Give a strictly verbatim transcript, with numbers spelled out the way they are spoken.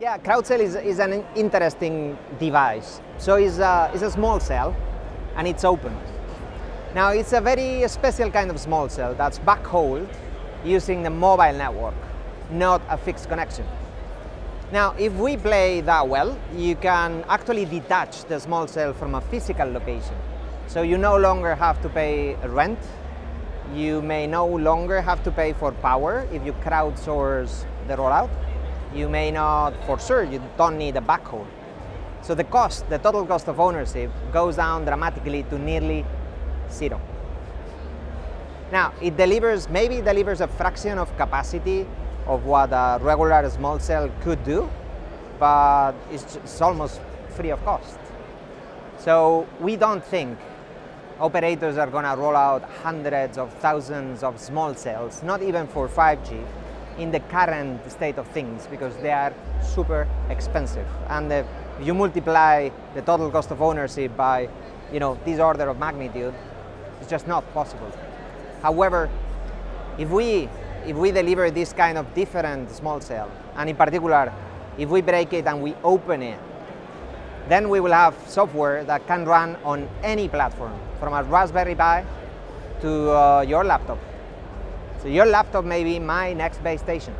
Yeah, CrowdCell is, is an interesting device. So it's a, it's a small cell and it's open. Now it's a very special kind of small cell that's backhauled using the mobile network, not a fixed connection. Now if we play that well, you can actually detach the small cell from a physical location. So you no longer have to pay rent. You may no longer have to pay for power if you crowdsource the rollout. You may not, for sure, you don't need a backhaul. So the cost, the total cost of ownership goes down dramatically to nearly zero. Now, it delivers, maybe delivers a fraction of capacity of what a regular small cell could do, but it's, it's almost free of cost. So we don't think operators are gonna roll out hundreds of thousands of small cells, not even for five G. In the current state of things, because they are super expensive. And if you multiply the total cost of ownership by, you know, this order of magnitude, it's just not possible. However, if we, if we deliver this kind of different small cell, and in particular, if we break it and we open it, then we will have software that can run on any platform, from a Raspberry Pi to uh, your laptop. So your laptop may be my next base station.